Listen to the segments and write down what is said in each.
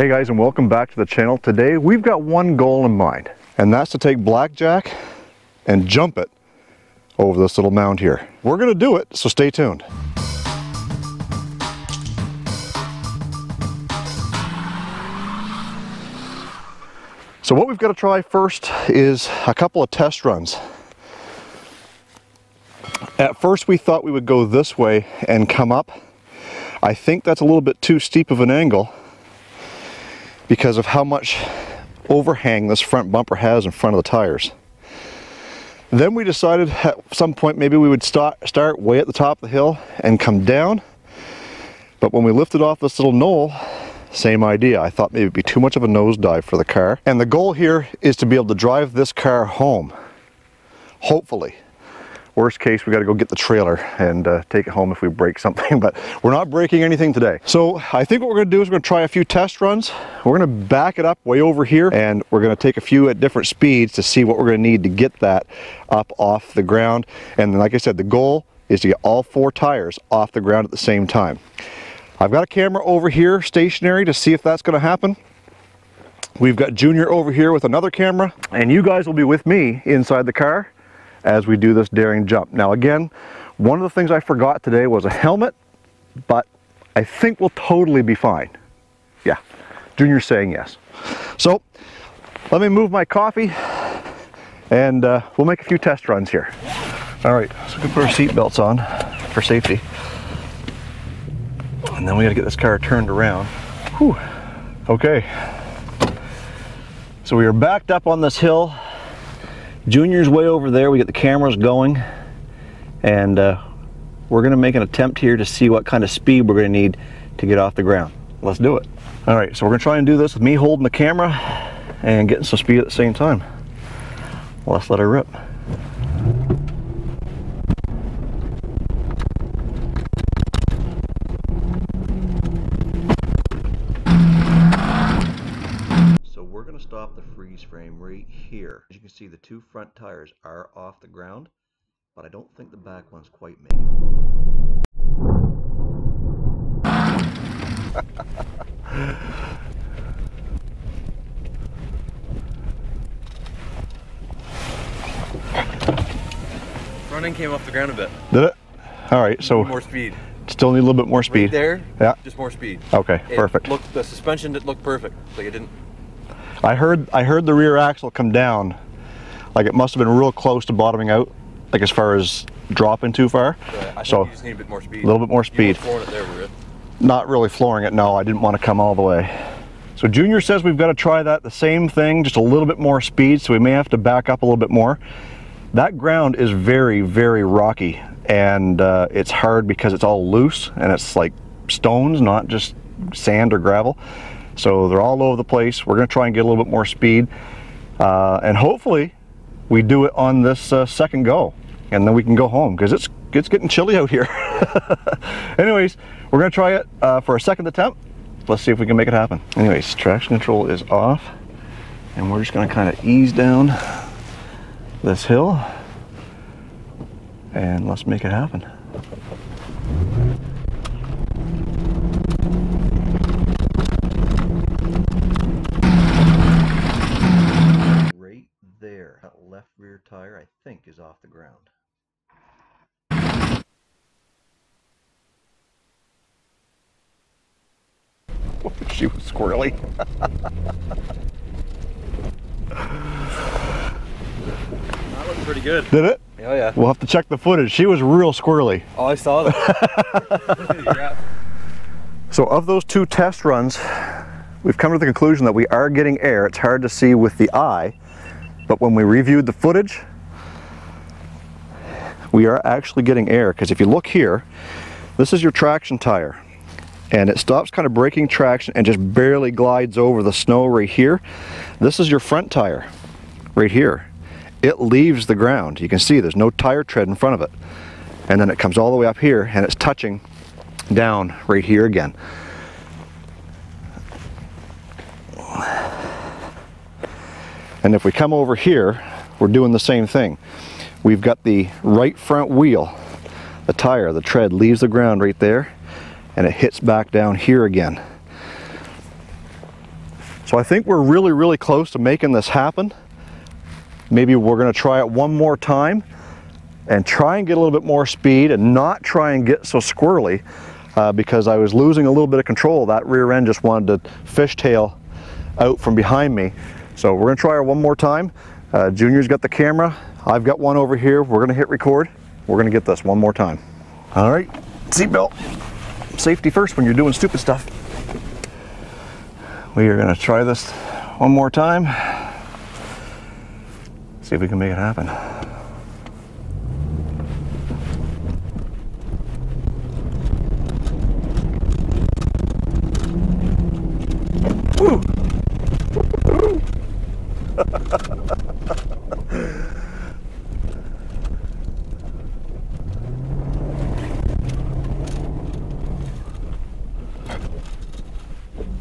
Hey guys, and welcome back to the channel. Today we've got one goal in mind, and that's to take Blackjack and jump it over this little mound here. We're gonna do it, so stay tuned. So what we've got to try first is a couple of test runs. At first we thought we would go this way and come up. I think that's a little bit too steep of an angle because of how much overhang this front bumper has in front of the tires. Then we decided at some point maybe we would start way at the top of the hill and come down. But when we lifted off this little knoll, same idea. I thought maybe it'd be too much of a nosedive for the car. And the goal here is to be able to drive this car home, hopefully. Worst case, we got to go get the trailer and take it home if we break something, but we're not breaking anything today. So I think what we're going to do is we're going to try a few test runs. We're going to back it up way over here, and we're going to take a few at different speeds to see what we're going to need to get that up off the ground. And like I said, the goal is to get all four tires off the ground at the same time. I've got a camera over here stationary to see if that's going to happen. We've got Junior over here with another camera, and you guys will be with me inside the car as we do this daring jump. Now again, one of the things I forgot today was a helmet, but I think we'll totally be fine. Yeah, Junior's saying yes. So let me move my coffee and we'll make a few test runs here. All right, so we can put our seat belts on for safety. And then we gotta get this car turned around. Whew. Okay. So we are backed up on this hill. Junior's way over there, we get the cameras going, and we're going to make an attempt here to see what kind of speed we're going to need to get off the ground. Let's do it. All right, so we're going to try and do this with me holding the camera and getting some speed at the same time. Let's let her rip. Stop the freeze frame right here. As you can see, the two front tires are off the ground, but I don't think the back ones quite make it. Front end came off the ground a bit. Did it? All right, so more speed. Still need a little bit more speed. Right there, yeah, just more speed. Okay, perfect. Looked, the suspension did look perfect. Like it didn't. I heard the rear axle come down, like it must have been real close to bottoming out, like as far as dropping too far. Yeah, I so you just need a bit more speed. A little bit more speed. Flooring it there, were you? Not really flooring it. No, I didn't want to come all the way. So Junior says we've got to try that the same thing, just a little bit more speed. So we may have to back up a little bit more. That ground is very, very rocky, and it's hard because it's all loose and it's like stones, not just sand or gravel. So they're all over the place. We're going to try and get a little bit more speed, and hopefully we do it on this second go, and then we can go home because it's getting chilly out here. Anyways, we're going to try it for a second attempt. Let's see if we can make it happen. Anyways, traction control is off, and we're just going to kind of ease down this hill, and let's make it happen. Rear tire, I think, is off the ground. Oh, she was squirrely. That looked pretty good. Did it? Oh yeah. We'll have to check the footage. She was real squirrely. Oh, I saw that. Yeah. So of those two test runs, we've come to the conclusion that we are getting air. It's hard to see with the eye. But when we reviewed the footage, we are actually getting air, because if you look here, this is your traction tire, and it stops kind of braking traction and just barely glides over the snow right here. This is your front tire right here. It leaves the ground. You can see there's no tire tread in front of it, and then it comes all the way up here and it's touching down right here again. And if we come over here, we're doing the same thing. We've got the right front wheel, the tire, the tread leaves the ground right there, and it hits back down here again. So I think we're really, really close to making this happen. Maybe we're going to try it one more time and try and get a little bit more speed and not try and get so squirrely because I was losing a little bit of control. That rear end just wanted to fishtail out from behind me. So we're going to try her one more time. Junior's got the camera. I've got one over here. We're going to hit record. We're going to get this one more time. All right, seatbelt. Safety first when you're doing stupid stuff. We are going to try this one more time. See if we can make it happen. Woo.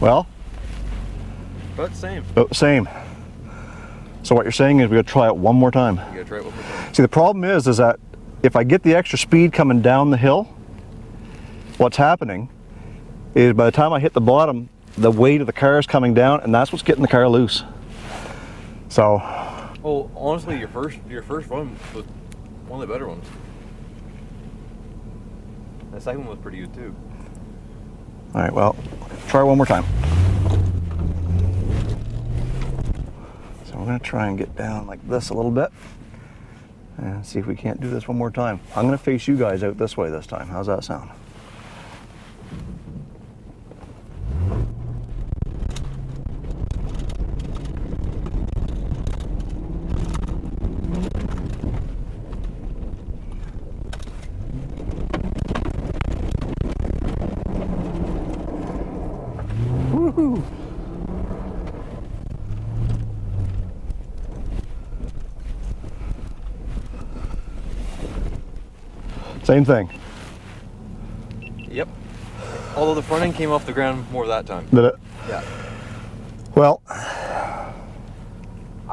Well? About the same. About the same. So what you're saying is we gotta try it one more time. You gotta try it one more time. See, the problem is that if I get the extra speed coming down the hill, what's happening is by the time I hit the bottom, the weight of the car is coming down, and that's what's getting the car loose. So. Oh, honestly, your first one was one of the better ones. The second one was pretty good too. All right, well, try one more time. So we're gonna try and get down like this a little bit and see if we can't do this one more time. I'm gonna face you guys out this way this time. How's that sound? Same thing. Yep. Although the front end came off the ground more that time. Did it? Yeah. Well, I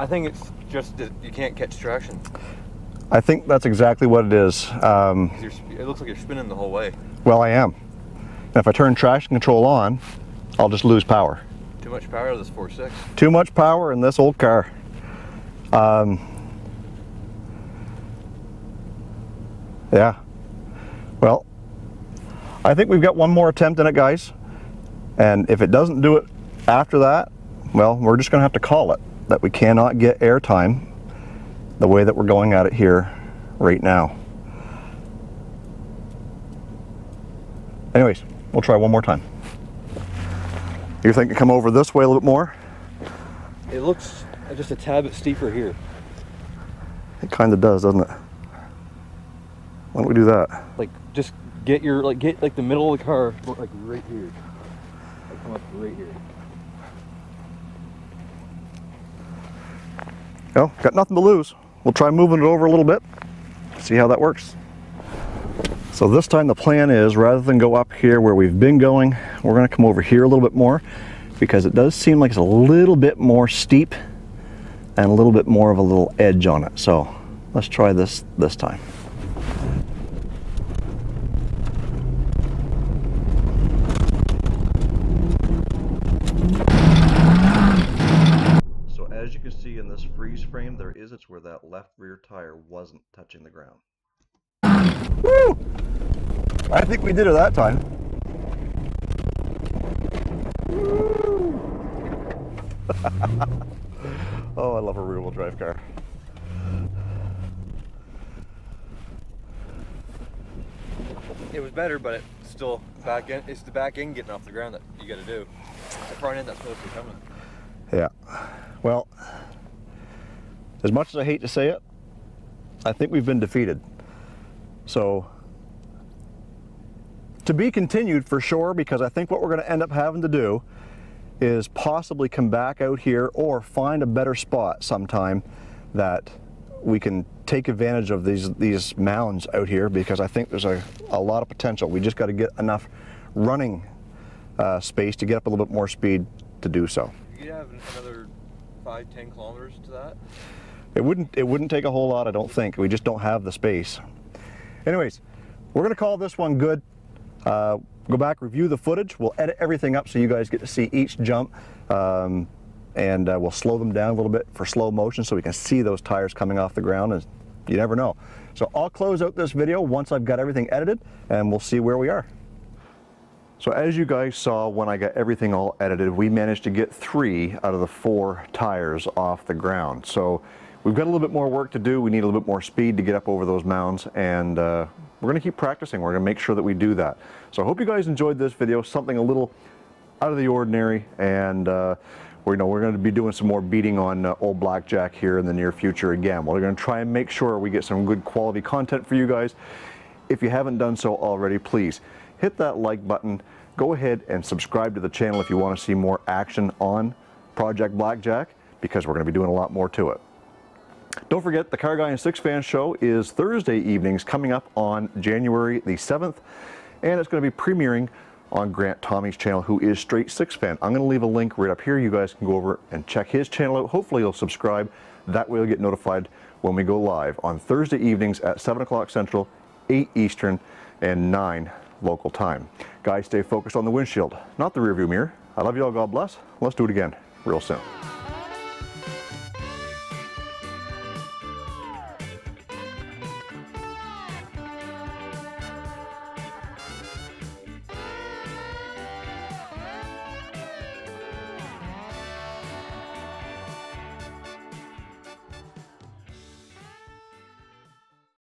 think it's just that you can't catch traction. I think that's exactly what it is. It looks like you're spinning the whole way. Well, I am. And if I turn traction control on, I'll just lose power. Too much power in this 4.6. Too much power in this old car. Yeah. Well, I think we've got one more attempt in it, guys, and if it doesn't do it after that, well, we're just going to have to call it that we cannot get airtime the way that we're going at it here right now. Anyways, we'll try one more time. You think you come over this way a little bit more? It looks just a tad bit steeper here. It kind of does, doesn't it? Why don't we do that? Like, just get your, like, get like the middle of the car, like right here. Like, come up right here. Well, got nothing to lose. We'll try moving it over a little bit, see how that works. So this time the plan is, rather than go up here where we've been going, we're gonna come over here a little bit more, because it does seem like it's a little bit more steep and a little bit more of a little edge on it. So let's try this time. In this freeze frame, there is it's where that left rear tire wasn't touching the ground. Woo! I think we did it that time. Oh, I love a rear-wheel drive car. It was better, but it's still back end. It's the back end getting off the ground that you got to do. The front end that's supposed to be coming. Yeah. Well, as much as I hate to say it, I think we've been defeated. So, to be continued for sure, because I think what we're going to end up having to do is possibly come back out here or find a better spot sometime that we can take advantage of these mounds out here, because I think there's a lot of potential. We just got to get enough running space to get up a little bit more speed to do so. You have another 5-10 kilometers to that? It wouldn't take a whole lot, I don't think. We just don't have the space. Anyways, we're gonna call this one good. go back, review the footage. We'll edit everything up so you guys get to see each jump. We'll slow them down a little bit for slow motion so we can see those tires coming off the ground. And you never know. So I'll close out this video once I've got everything edited, and we'll see where we are. So as you guys saw, when I got everything all edited, we managed to get 3 out of the 4 tires off the ground. So we've got a little bit more work to do. We need a little bit more speed to get up over those mounds, and we're going to keep practicing. We're going to make sure that we do that. So I hope you guys enjoyed this video, something a little out of the ordinary, and we're going to be doing some more beating on old Blackjack here in the near future again. We're going to try and make sure we get some good quality content for you guys. If you haven't done so already, please hit that like button. Go ahead and subscribe to the channel if you want to see more action on Project Blackjack, because we're going to be doing a lot more to it. Don't forget, the Car Guy and Six Fan Show is Thursday evenings coming up on January the 7th, and it's going to be premiering on Grant Tommy's channel, who is Straight Six Fan. I'm going to leave a link right up here. You guys can go over and check his channel out. Hopefully you'll subscribe. That way you'll get notified when we go live on Thursday evenings at 7 o'clock Central, 8 Eastern, and 9 local time. Guys, stay focused on the windshield, not the rearview mirror. I love you all. God bless. Let's do it again real soon.